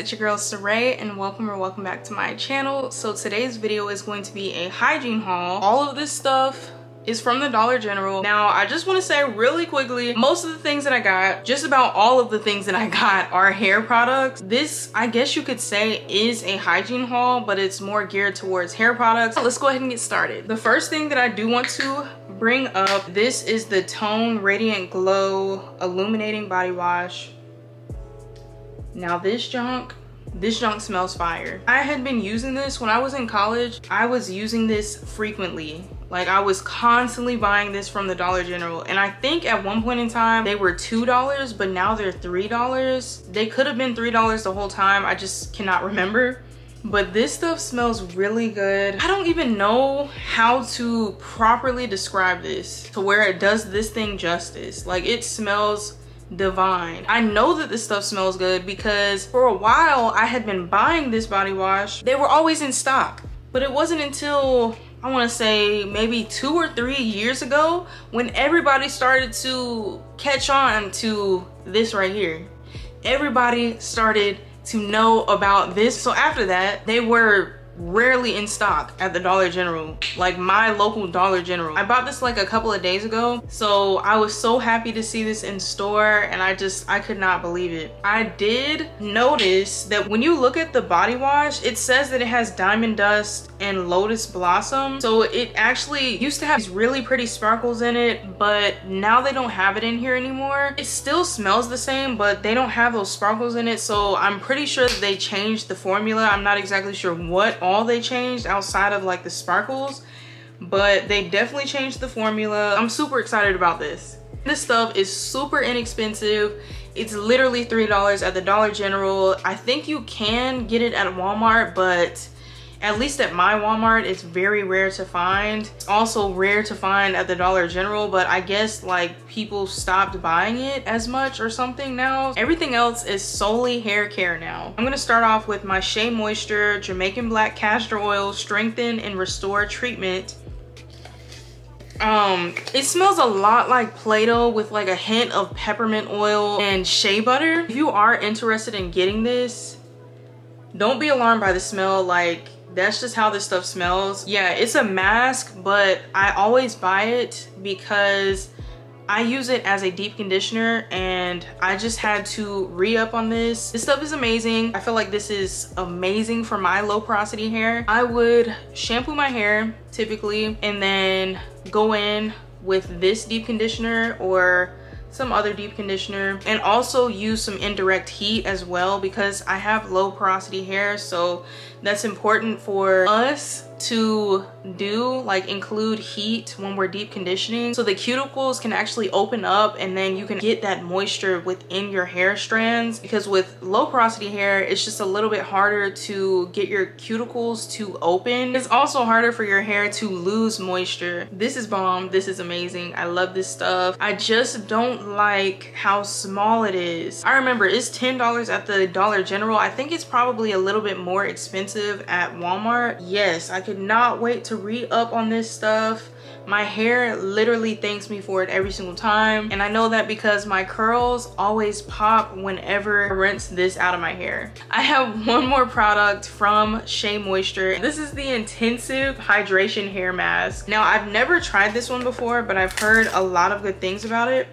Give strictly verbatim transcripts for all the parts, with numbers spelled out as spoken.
it's your girl Sarae, and welcome or welcome back to my channel. So today's video is going to be a hygiene haul. All of this stuff is from the Dollar General. Now, I just want to say really quickly, most of the things that I got, just about all of the things that I got, are hair products. This, I guess you could say, is a hygiene haul, but it's more geared towards hair products. So let's go ahead and get started. The first thing that I do want to bring up, this is the Tone Radiant Glow Illuminating Body Wash. Now this junk, this junk smells fire. I had been using this when I was in college. I was using this frequently. Like, I was constantly buying this from the Dollar General. And I think at one point in time, they were two dollars, but now they're three dollars. They could have been three dollars the whole time. I just cannot remember. But this stuff smells really good. I don't even know how to properly describe this to where it does this thing justice. Like, it smells divine. I know that this stuff smells good because for a while I had been buying this body wash. They were always in stock, but it wasn't until I want to say maybe two or three years ago when everybody started to catch on to this right here. Everybody started to know about this. So after that, they were rarely in stock at the Dollar General, like my local Dollar General. I bought this like a couple of days ago, so I was so happy to see this in store, and I just, I could not believe it. I did notice that when you look at the body wash, it says that it has diamond dust and lotus blossom. So it actually used to have these really pretty sparkles in it, but now they don't have it in here anymore. It still smells the same, but they don't have those sparkles in it. So I'm pretty sure that they changed the formula. I'm not exactly sure what all they changed outside of like the sparkles, but they definitely changed the formula. I'm super excited about this. This stuff is super inexpensive. It's literally three dollars at the Dollar General. I think you can get it at Walmart, but at least at my Walmart, it's very rare to find. It's also rare to find at the Dollar General, but I guess like people stopped buying it as much or something now. Everything else is solely hair care now. I'm gonna start off with my Shea Moisture Jamaican Black Castor Oil Strengthen and Restore Treatment. Um, it smells a lot like Play-Doh with like a hint of peppermint oil and shea butter. If you are interested in getting this, don't be alarmed by the smell. Like, that's just how this stuff smells. Yeah, it's a mask, but I always buy it because I use it as a deep conditioner, and I just had to re-up on this. This stuff is amazing. I feel like this is amazing for my low porosity hair. I would shampoo my hair typically and then go in with this deep conditioner or some other deep conditioner, and also use some indirect heat as well because I have low porosity hair, so that's important for us to do, like include heat when we're deep conditioning so the cuticles can actually open up and then you can get that moisture within your hair strands, because with low porosity hair it's just a little bit harder to get your cuticles to open. It's also harder for your hair to lose moisture. This is bomb. This is amazing. I love this stuff. I just don't like how small it is. I remember it's ten dollars at the Dollar General. I think it's probably a little bit more expensive at Walmart. Yes, I could not wait to re-up on this stuff. My hair literally thanks me for it every single time, and I know that because my curls always pop whenever I rinse this out of my hair. I have one more product from Shea Moisture. This is the Intensive Hydration Hair Mask. Now, I've never tried this one before, but I've heard a lot of good things about it.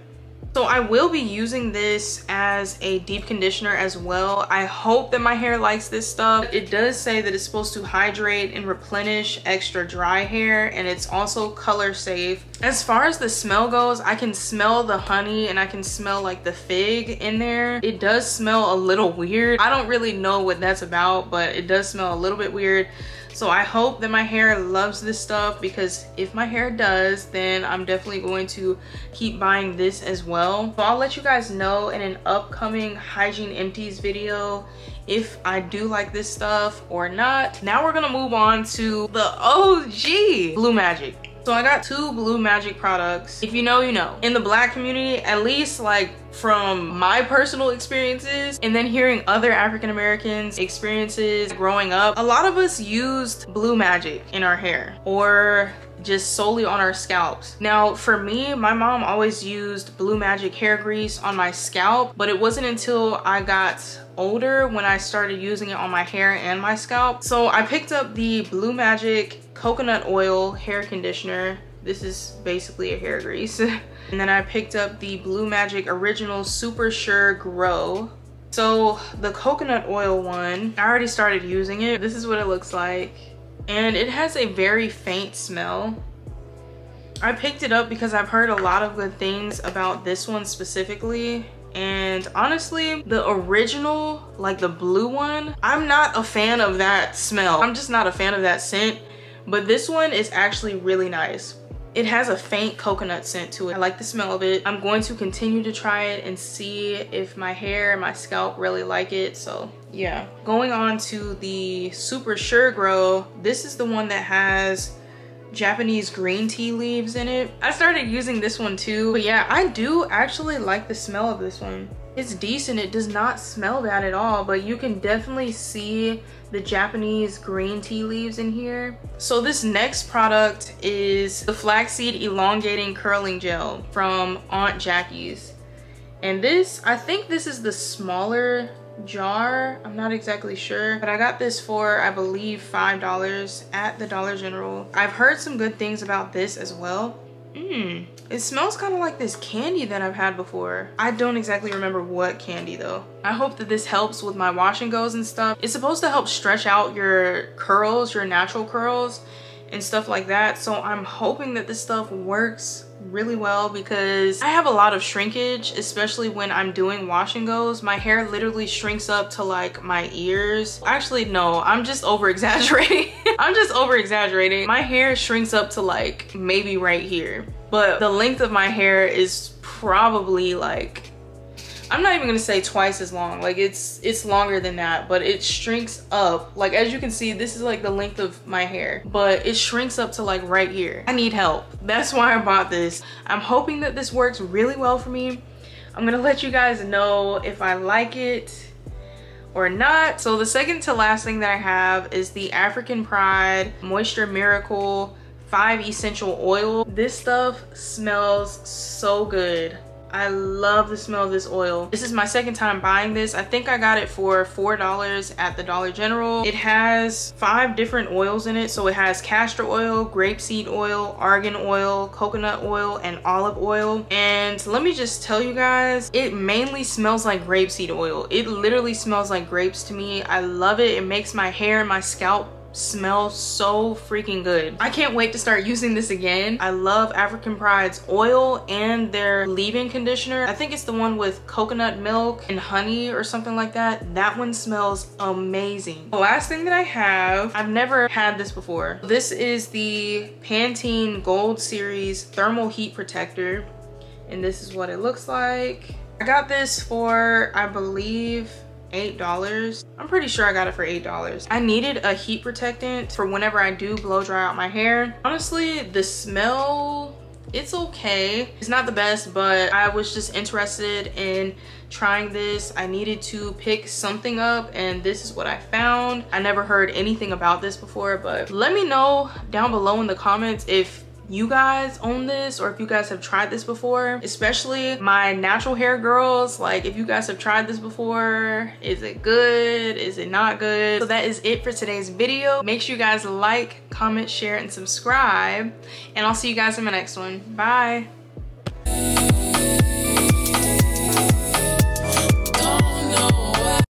So I will be using this as a deep conditioner as well. I hope that my hair likes this stuff. It does say that it's supposed to hydrate and replenish extra dry hair, and it's also color safe. As far as the smell goes, I can smell the honey and I can smell like the fig in there. It does smell a little weird. I don't really know what that's about, but it does smell a little bit weird. So I hope that my hair loves this stuff, because if my hair does, then I'm definitely going to keep buying this as well. So I'll let you guys know in an upcoming hygiene empties video if I do like this stuff or not. Now we're gonna move on to the O G, Blue Magic. So I got two Blue Magic products. If you know, you know. In the Black community, at least like from my personal experiences and then hearing other African Americans' experiences growing up, a lot of us used Blue Magic in our hair or just solely on our scalps. Now for me, my mom always used Blue Magic hair grease on my scalp, but it wasn't until I got older when I started using it on my hair and my scalp. So I picked up the Blue Magic coconut oil hair conditioner. This is basically a hair grease. And then I picked up the Blue Magic Original Super Sure Grow. So the coconut oil one, I already started using it. This is what it looks like. And it has a very faint smell. I picked it up because I've heard a lot of good things about this one specifically. And honestly, the original, like the blue one, I'm not a fan of that smell. I'm just not a fan of that scent. But this one is actually really nice. It has a faint coconut scent to it. I like the smell of it. I'm going to continue to try it and see if my hair and my scalp really like it, so yeah. Going on to the Super Sure Grow, this is the one that has Japanese green tea leaves in it. I started using this one too, but yeah, I do actually like the smell of this one. It's decent, it does not smell bad at all, but you can definitely see the Japanese green tea leaves in here. So this next product is the Flaxseed Elongating Curling Gel from Aunt Jackie's. And this, I think this is the smaller jar, I'm not exactly sure, but I got this for, I believe, five dollars at the Dollar General. I've heard some good things about this as well. Mmm, it smells kind of like this candy that I've had before. I don't exactly remember what candy though. I hope that this helps with my wash and goes and stuff. It's supposed to help stretch out your curls, your natural curls and stuff like that. So I'm hoping that this stuff works really well because I have a lot of shrinkage, especially when I'm doing wash and goes. My hair literally shrinks up to like my ears. Actually, no, I'm just over exaggerating. I'm just over exaggerating. My hair shrinks up to like maybe right here, but the length of my hair is probably like, I'm not even gonna say twice as long. Like it's it's longer than that, but it shrinks up. Like as you can see, this is like the length of my hair, but it shrinks up to like right here. I need help. That's why I bought this. I'm hoping that this works really well for me. I'm gonna let you guys know if I like it or not. So the second to last thing that I have is the African Pride Moisture Miracle five Essential Oil. This stuff smells so good. I love the smell of this oil. This is my second time buying this. I think I got it for four dollars at the Dollar General. It has five different oils in it. So it has castor oil, grapeseed oil, argan oil, coconut oil, and olive oil. And let me just tell you guys, it mainly smells like grapeseed oil. It literally smells like grapes to me. I love it. It makes my hair and my scalp smell so freaking good. I can't wait to start using this again. I love African Pride's oil and their leave-in conditioner. I think it's the one with coconut milk and honey or something like that. That one smells amazing. The last thing that I have, I've never had this before. This is the Pantene Gold Series Thermal Heat Protector. And this is what it looks like. I got this for, I believe, eight dollars. I'm pretty sure I got it for eight dollars. I needed a heat protectant for whenever I do blow dry out my hair. Honestly, the smell, it's okay. It's not the best, but I was just interested in trying this. I needed to pick something up and this is what I found. I never heard anything about this before, but let me know down below in the comments if you guys own this or if you guys have tried this before, especially my natural hair girls. Like if you guys have tried this before, is it good? Is it not good? So that is it for today's video. Make sure you guys like, comment, share, and subscribe. And I'll see you guys in my next one. Bye.